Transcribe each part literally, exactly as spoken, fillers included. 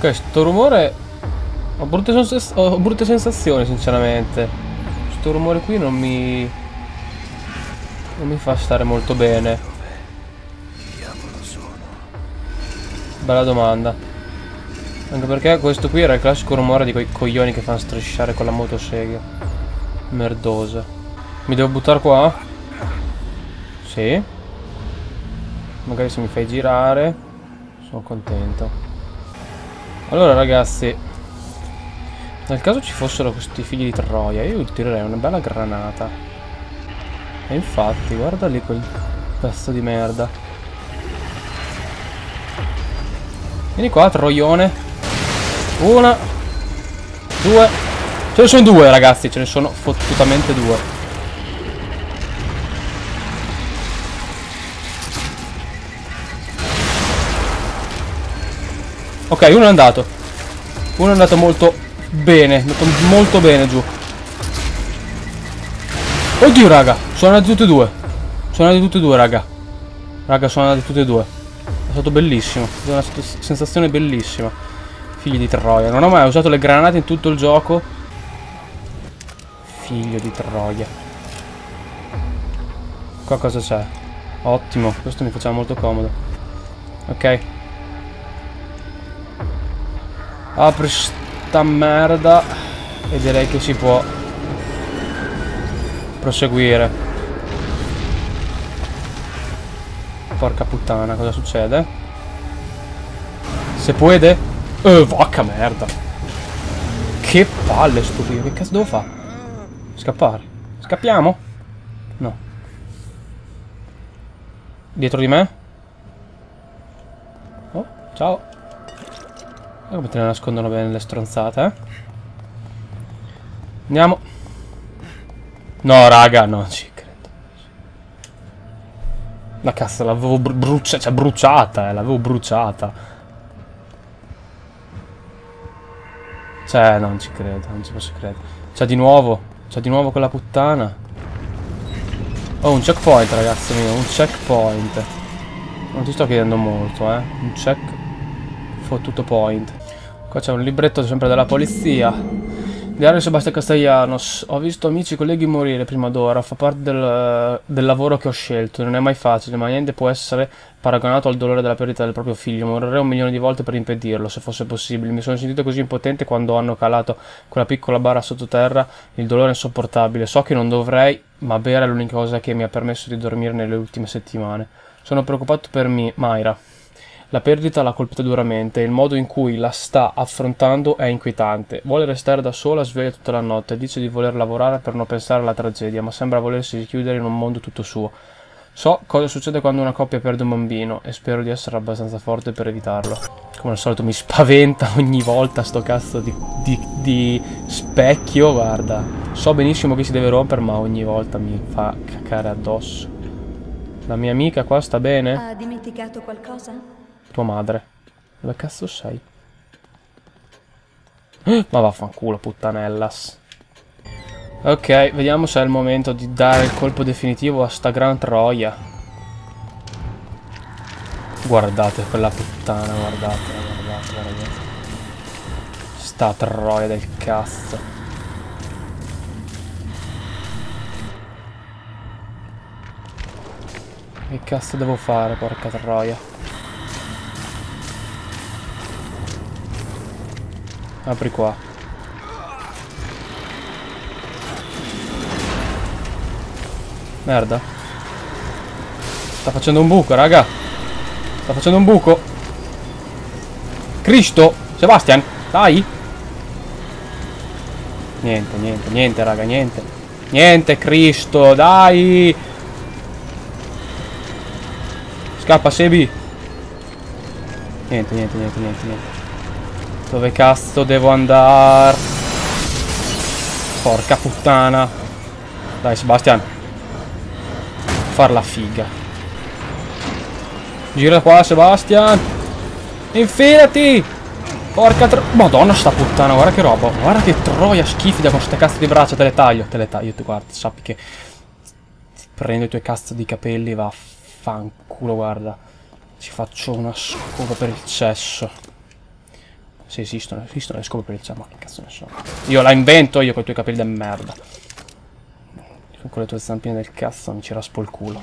Ok, sto rumore ho brutte, ho brutte sensazioni sinceramente. Sto rumore qui non mi non mi fa stare molto bene. Bella domanda. Anche perché questo qui era il classico rumore di quei coglioni che fanno strisciare con la motosega. Merdose. Mi devo buttare qua? Sì. Magari se mi fai girare sono contento. Allora ragazzi, nel caso ci fossero questi figli di troia, io tirerei una bella granata. E infatti, guarda lì quel pezzo di merda. Vieni qua, troione. Una. Due. Ce ne sono due ragazzi, ce ne sono fottutamente due. Ok, uno è andato. Uno è andato molto bene. È andato molto bene giù. Oddio raga, sono andati tutti e due. Sono andati tutti e due raga. Raga, sono andati tutti e due. È stato bellissimo. È una sensazione bellissima. Figlio di troia. Non ho mai usato le granate in tutto il gioco. Figlio di troia. Qua cosa c'è? Ottimo. Questo mi faceva molto comodo. Ok. Apri sta merda e direi che si può proseguire. Porca puttana, cosa succede? Se puede? Eh, vacca merda. Che palle stupido, che cazzo devo fare? Scappare? Scappiamo? No. Dietro di me? Oh, ciao. Come te ne nascondono bene le stronzate, eh? Andiamo. No, raga, no, ci credo. La cazzo, l'avevo bruciata, cioè bruciata, eh, l'avevo bruciata. Cioè, non ci credo, non ci posso credere. C'è di nuovo, c'è di nuovo quella puttana. Oh, un checkpoint, ragazzi mio, un checkpoint. Non ti sto chiedendo molto, eh. Un check... tutto point. Qua c'è un libretto sempre della polizia. Diario Sebastiano Castellanos. Ho visto amici e colleghi morire prima d'ora. Fa parte del, del lavoro che ho scelto. Non è mai facile, ma niente può essere paragonato al dolore della perdita del proprio figlio. Morirei un milione di volte per impedirlo, se fosse possibile. Mi sono sentito così impotente quando hanno calato quella piccola bara sottoterra. Il dolore è insopportabile. So che non dovrei, ma bere è l'unica cosa che mi ha permesso di dormire nelle ultime settimane. Sono preoccupato per me, Myra. La perdita l'ha colpita duramente e il modo in cui la sta affrontando è inquietante. Vuole restare da sola, sveglia tutta la notte, dice di voler lavorare per non pensare alla tragedia, ma sembra volersi chiudere in un mondo tutto suo. So cosa succede quando una coppia perde un bambino e spero di essere abbastanza forte per evitarlo. Come al solito mi spaventa ogni volta sto cazzo di, di, di specchio, guarda. So benissimo che si deve rompere, ma ogni volta mi fa cacare addosso. La mia amica qua sta bene? Ha dimenticato qualcosa? Tua madre. Dove cazzo sei? Ma vaffanculo puttanellas. Ok, vediamo se è il momento di dare il colpo definitivo a sta gran troia. Guardate quella puttana, guardate, guardate, guardate. Sta troia del cazzo. Che cazzo devo fare, porca troia? Apri qua. Merda. Sta facendo un buco, raga. Sta facendo un buco. Cristo, Sebastian, dai. Niente, niente, niente, raga, niente. Niente, Cristo, dai. Scappa, Sebi. Niente, niente, niente, niente, niente. Dove cazzo devo andare? Porca puttana. Dai Sebastian, far la figa. Gira qua Sebastian. Infilati. Porca tro... Madonna sta puttana, guarda che roba. Guarda che troia schifida con queste cazzo di braccia. Te le taglio, te le taglio. Tu guarda, sappi che ti prendo i tuoi cazzo di capelli. Vaffanculo, guarda. Ci faccio una scopa per il cesso. Se esistono, esistono le scopriamo. Ma che cazzo ne so. Io la invento io con i tuoi capelli da merda. Con le tue zampine del cazzo mi ci raspo il culo.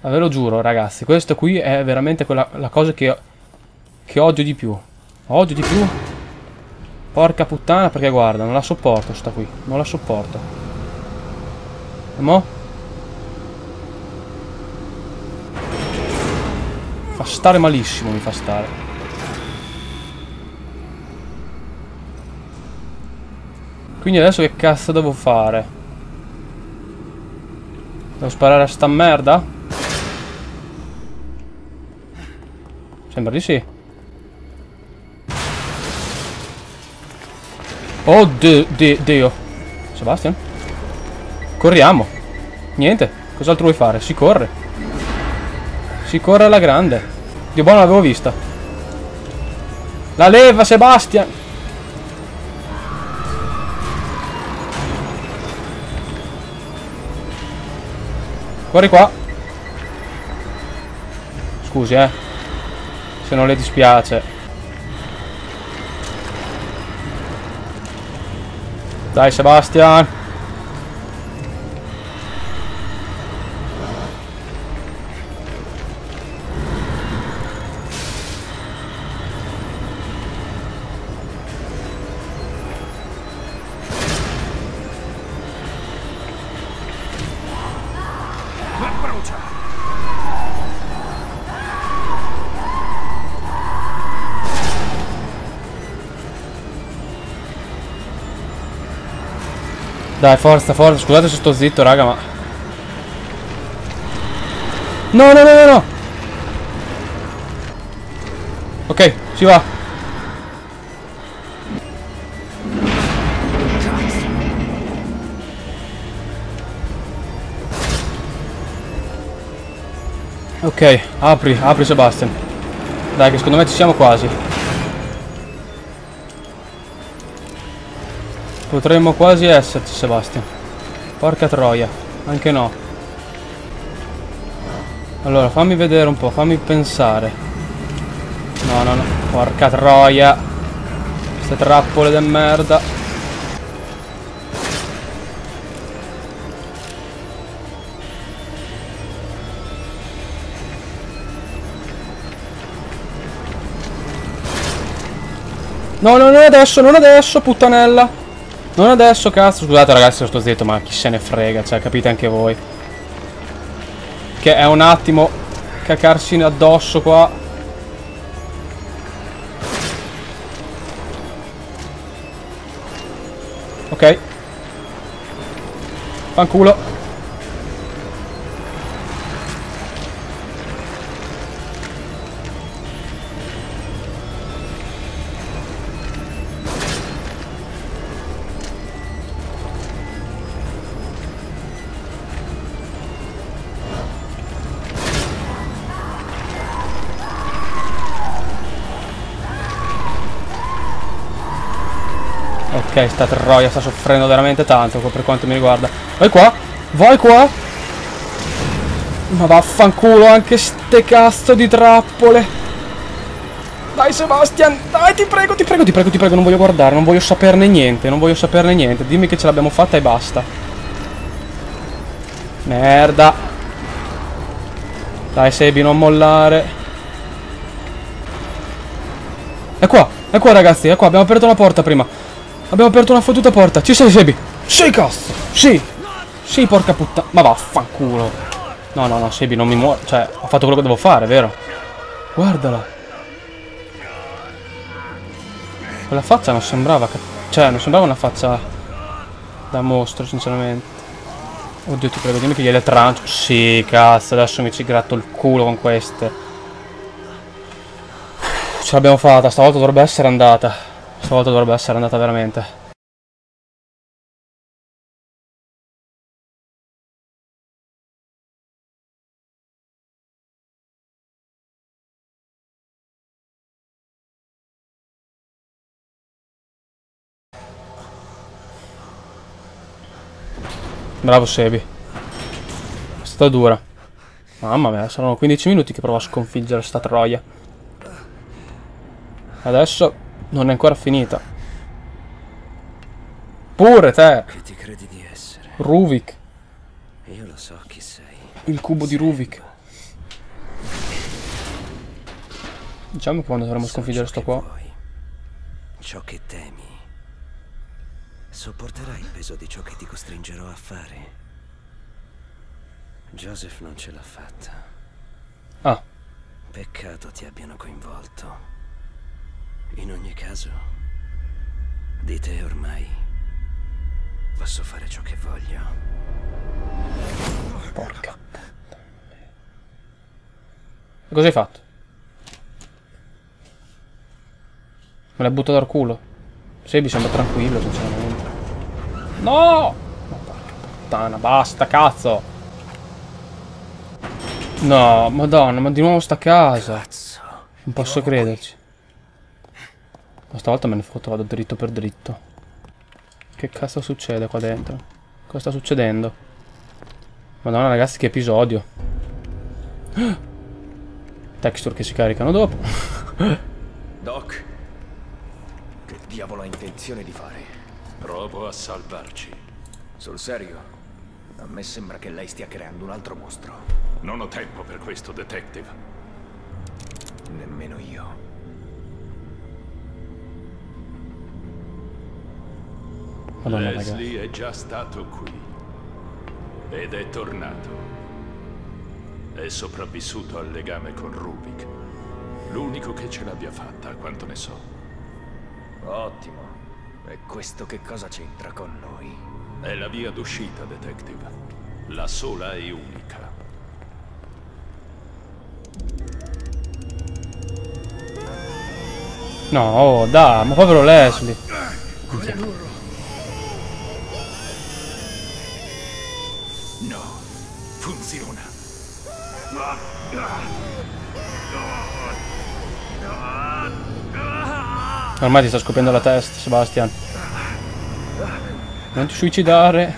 Ma ve lo giuro, ragazzi, questo qui è veramente quella, la cosa che, che odio di più. Odio di più. Porca puttana, perché guarda, non la sopporto sta qui. Non la sopporto. E mo? Fa stare malissimo, mi fa stare. Quindi adesso che cazzo devo fare? Devo sparare a sta merda? Sembra di sì. Oh de de Dio. Sebastian? Corriamo. Niente. Cos'altro vuoi fare? Si corre. Si corre alla grande. Dio buono, l'avevo vista. La leva, Sebastian! Corri qua. Scusi, eh. Se non le dispiace. Dai, Sebastian. Dai, forza, forza. Scusate se sto zitto, raga, ma... No, no, no, no, no. Ok, si va. Ok, apri, apri, Sebastian. Dai, che secondo me ci siamo quasi. Potremmo quasi esserci, Sebastian. Porca troia. Anche no. Allora, fammi vedere un po', fammi pensare. No, no, no. Porca troia. Queste trappole da merda. No, no, non adesso, non adesso, puttanella. Non adesso, cazzo. Scusate, ragazzi, se sto zitto, ma chi se ne frega, cioè, capite anche voi. Che è un attimo cacarsi addosso qua. Ok. Fanculo. Ok, sta troia sta soffrendo veramente tanto per quanto mi riguarda. Vai qua! Vai qua! Ma vaffanculo anche ste cazzo di trappole! Dai, Sebastian! Dai, ti prego, ti prego, ti prego, ti prego, non voglio guardare, non voglio saperne niente, non voglio saperne niente. Dimmi che ce l'abbiamo fatta e basta. Merda! Dai, Sebi, non mollare. È qua, è qua, ragazzi, è qua, abbiamo aperto una porta prima. Abbiamo aperto una fottuta porta. Ci sei, Sebi? Sì, cazzo. Sì. Sì, porca puttana. Ma vaffanculo. No, no, no, Sebi, non mi muore. Cioè, ho fatto quello che devo fare, vero? Guardala. Quella faccia non sembrava... Cioè, non sembrava una faccia da mostro, sinceramente. Oddio, ti prego, dimmi che gliele trancio. Sì, cazzo, adesso mi ci gratto il culo con queste. Ce l'abbiamo fatta. Stavolta dovrebbe essere andata. Stavolta dovrebbe essere andata veramente. Bravo, Sebi. È stata dura. Mamma mia, saranno quindici minuti che provo a sconfiggere sta troia. Adesso... Non è ancora finita. Pure te! Che ti credi di essere? Ruvik. Io lo so chi sei. Il cubo di Ruvik. Diciamo che quando dovremmo sconfiggere sto qua. Vuoi, ciò che temi. Sopporterai il peso di ciò che ti costringerò a fare. Joseph non ce l'ha fatta. Ah. Peccato ti abbiano coinvolto. In ogni caso, di te ormai posso fare ciò che voglio. Porca. E cosa hai fatto? Me l'ha buttato dal culo. Sì, mi sembra tranquillo, sinceramente. No! Ma porca puttana, basta, cazzo! No, madonna, ma di nuovo sta casa. Cazzo. Non posso crederci. Ma stavolta me ne fotto, vado dritto per dritto. Che cazzo succede qua dentro? Cosa sta succedendo? Madonna ragazzi, che episodio. Texture che si caricano dopo. Doc, che diavolo ha intenzione di fare? Provo a salvarci. Sul serio? A me sembra che lei stia creando un altro mostro. Non ho tempo per questo, detective. Nemmeno io. Madonna, Leslie ragazzi. È già stato qui ed è tornato. È sopravvissuto al legame con Ruvik, l'unico che ce l'abbia fatta, a quanto ne so. Ottimo. E questo che cosa c'entra con noi? È la via d'uscita, detective. La sola e unica. No, oh, dai, ma povero Leslie. Quello. No, funziona. Ormai ti sta scoppiando la testa, Sebastian. Non ti suicidare.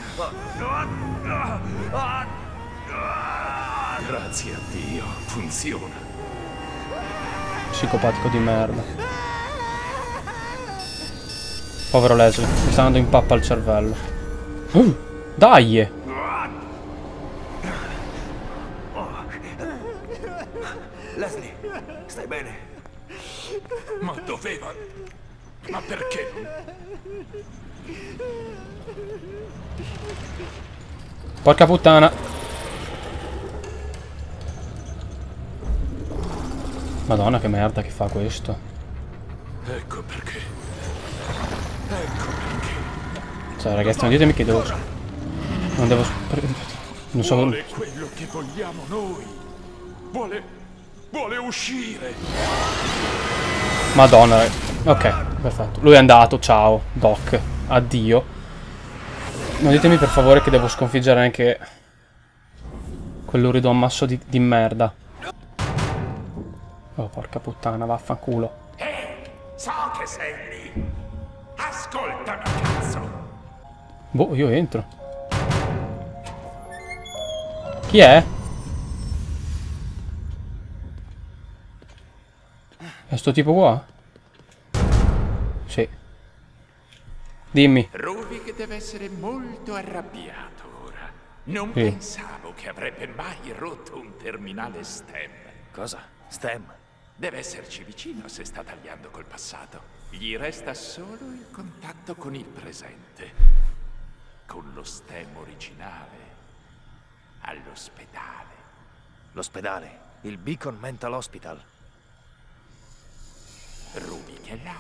Grazie a Dio, funziona. Psicopatico di merda. Povero Leslie, mi sta andando in pappa al cervello. Uh, dai! Leslie, stai bene? Ma doveva... Ma perché? Porca puttana. Madonna che merda che fa questo. Ecco perché. Ecco perché. Cioè ragazzi, non ditemi che devo... Non devo... Non so... Vuole quello che vogliamo noi. Vuole... Vuole uscire. Madonna. Ok, perfetto. Lui è andato, ciao, Doc. Addio. Non ditemi per favore che devo sconfiggere anche quell'urido ammasso di, di merda. Oh, porca puttana, vaffanculo. Ehi, so che sei lì. Ascoltami, cazzo. Boh, io entro. Chi è? È sto tipo qua? Sì. Dimmi. Ruvik deve essere molto arrabbiato ora. Non sì. Pensavo che avrebbe mai rotto un terminale STEM. Cosa? STEM? Deve esserci vicino se sta tagliando col passato. Gli resta solo il contatto con il presente. Con lo STEM originale. All'ospedale. L'ospedale? Il Beacon Mental Hospital? Ruvik è là,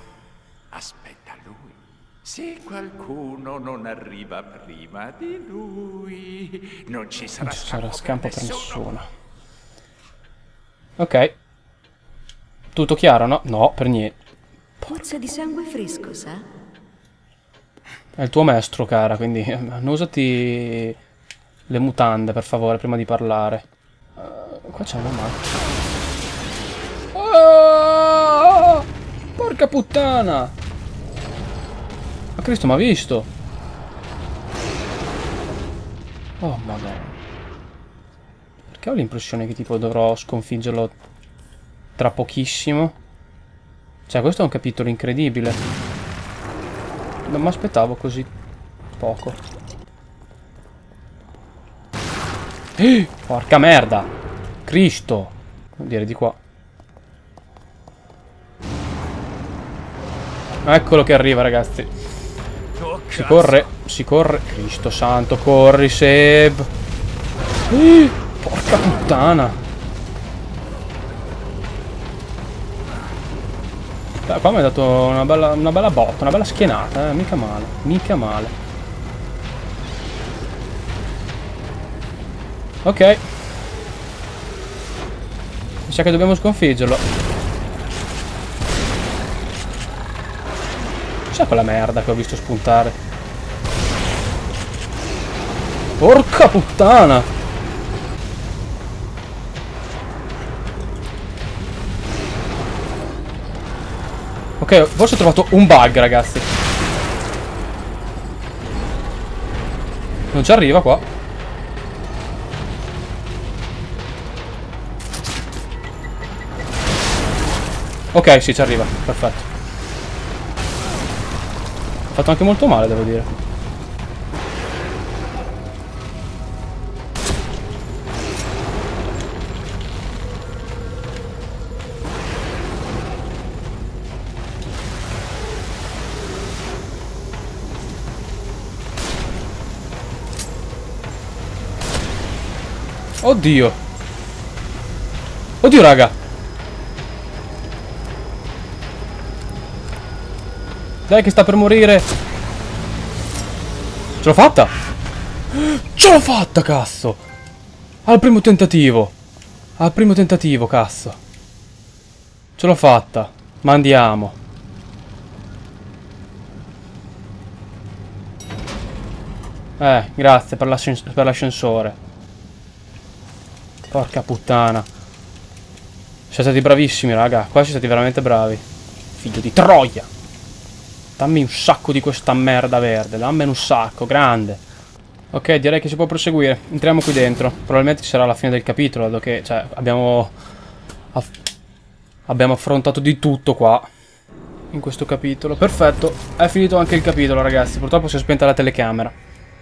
aspetta lui. Se qualcuno non arriva prima di lui, non ci sarà, non ci sarà scampo per nessuno. Ok. Tutto chiaro, no? No, per niente. Pozza di sangue fresco, sa? È il tuo maestro, cara, quindi non usati le mutande, per favore, prima di parlare. Uh, qua c'è una macchina. Porca puttana! Ma Cristo m'ha visto! Oh madonna! Perché ho l'impressione che tipo dovrò sconfiggerlo tra pochissimo? Cioè, questo è un capitolo incredibile. Non mi aspettavo così poco. Eh, porca merda! Cristo! Vuol dire di qua. Eccolo che arriva, ragazzi. Si corre, si corre. Cristo santo, corri, Seb. Eh, porca puttana! Dai, qua mi ha dato una bella, una bella botta, una bella schienata, eh? Mica male, mica male. Ok. Mi sa che dobbiamo sconfiggerlo. C'è quella merda che ho visto spuntare. Porca puttana! Ok, forse ho trovato un bug, ragazzi. Non ci arriva qua. Ok, sì, ci arriva. Perfetto. Ho fatto anche molto male, devo dire. Oddio. Oddio, raga. Dai che sta per morire. Ce l'ho fatta. Ce l'ho fatta, cazzo. Al primo tentativo. Al primo tentativo, cazzo. Ce l'ho fatta. Ma andiamo. Eh, grazie per l'ascensore. Porca puttana. Siete stati bravissimi, raga. Qua siete stati veramente bravi. Figlio di troia. Dammi un sacco di questa merda verde. Dammene un sacco, grande. Ok, direi che si può proseguire. Entriamo qui dentro. Probabilmente ci sarà la fine del capitolo, dato che, cioè, abbiamo aff Abbiamo affrontato di tutto qua in questo capitolo. Perfetto. È finito anche il capitolo, ragazzi. Purtroppo si è spenta la telecamera.